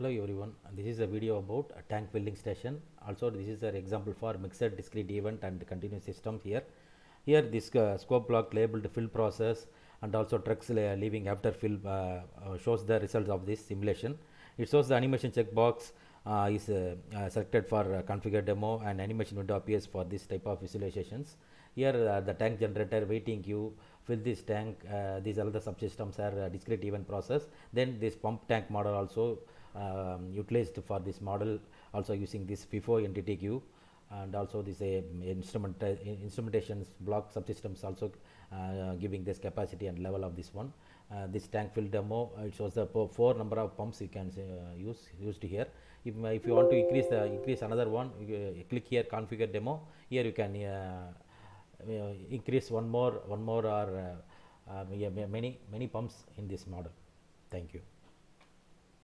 Hello everyone, this is a video about a tank filling station. Also this is an example for mixed discrete event and continuous systems. Here this scope block labeled fill process and also trucks leaving after fill shows the results of this simulation. It shows the animation checkbox is selected for configure demo, and animation window appears for this type of visualizations. Here the tank generator, waiting queue, fill this tank, these other subsystems are discrete event process. Then this pump tank model also utilized for this model, also using this FIFO entity queue, and also this instrumentations block subsystems also giving this capacity and level of this one. This tank fill demo, it shows the four number of pumps you can used here. If you want to increase another one, you click here configure demo. Here you can increase one more or many pumps in this model. Thank you.